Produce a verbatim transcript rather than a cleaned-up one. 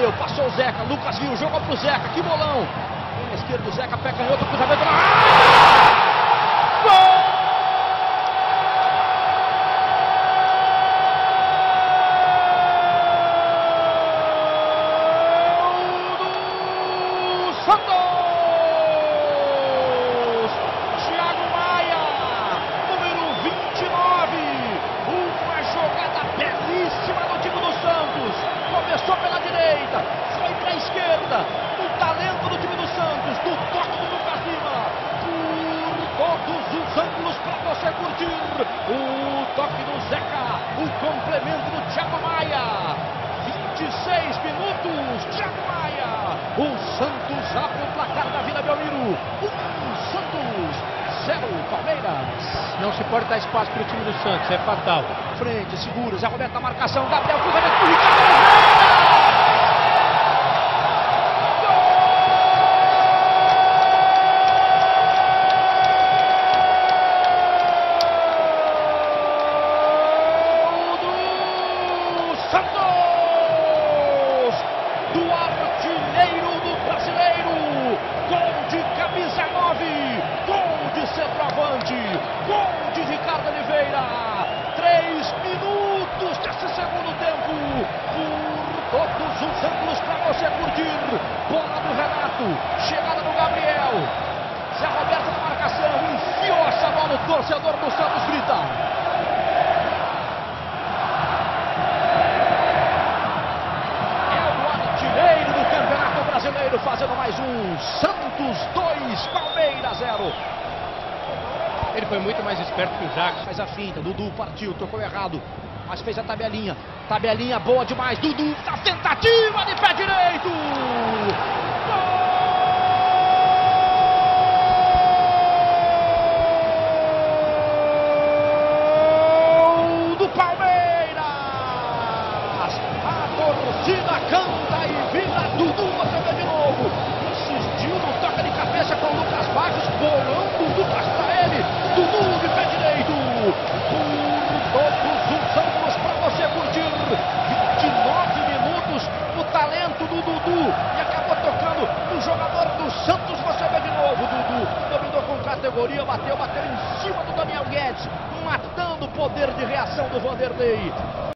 bateu, passou o Zeca, Lucas viu, jogou pro Zeca, que bolão! Vem na esquerda do Zeca, pega em outro cruzamento, ah! Gol! Santos! Thiago Maia, número vinte e nove, uma jogada belíssima do time do Santos, começou pela direita, foi para a esquerda, o talento do time do Santos, do toque do Lucas Lima, por todos os ângulos para você curtir, o toque do Zeca, o complemento do Thiago Maia, vinte e seis minutos, Thiago Maia, o Santos abre o placar da Vila Belmiro. Um Santos, zero Palmeiras. Não se pode dar espaço para o time do Santos, é fatal. Frente, segura, Zé Roberto na marcação, Gabriel, cruzamento para o Ricardo. Gol do Santos, do artilheiro brasileiro, gol de camisa nove, gol de centroavante, gol de Ricardo Oliveira, três minutos desse segundo tempo, por todos os ângulos para você curtir, bola do Renato, chegada do Gabriel, Zé Roberto na marcação, enfiou essa bola, o torcedor do Santos grita. Fazendo mais um, Santos dois, Palmeiras zero. Ele foi muito mais esperto que o Jacques. Faz a finta, Dudu partiu, tocou errado, mas fez a tabelinha. Tabelinha boa demais, Dudu na tentativa de pé direito. Gol do Palmeiras! A torcida canta e vibra, Dudu você vê de novo. Insistiu no toque de cabeça com o Lucas Barros, bolão do Lucas para ele, Dudu de pé direito, por todos os ângulos para você curtir, vinte e nove minutos, o talento do Dudu, e acabou tocando o jogador do Santos, você vê de novo, Dudu, dominou com categoria, bateu, bateu em cima do Daniel Guedes, matando o poder de reação do Vanderlei.